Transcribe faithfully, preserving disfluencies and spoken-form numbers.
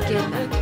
Together,